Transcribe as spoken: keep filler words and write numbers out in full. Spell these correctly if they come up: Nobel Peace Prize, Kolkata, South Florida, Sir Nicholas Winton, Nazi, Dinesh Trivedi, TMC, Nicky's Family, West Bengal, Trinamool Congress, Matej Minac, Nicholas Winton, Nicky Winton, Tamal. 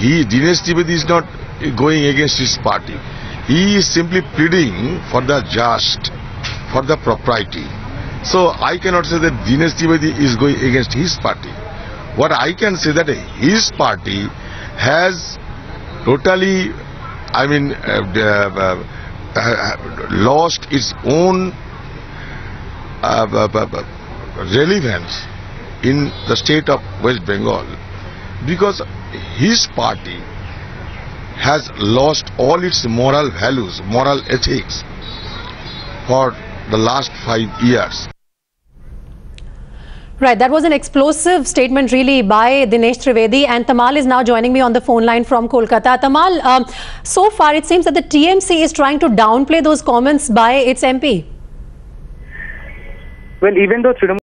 He, Dinesh Trivedi, is not going against his party. He is simply pleading for the just, for the propriety. So I cannot say that Dinesh Trivedi is going against his party. What I can say that his party has totally, I mean, uh, uh, uh, lost its own uh, uh, uh, relevance in the state of West Bengal, because his party has lost all its moral values, moral ethics for the last five years. Right, that was an explosive statement really by Dinesh Trivedi, and Tamal is now joining me on the phone line from Kolkata. Tamal, um, so far it seems that the T M C is trying to downplay those comments by its M P. Well, even though Trinamool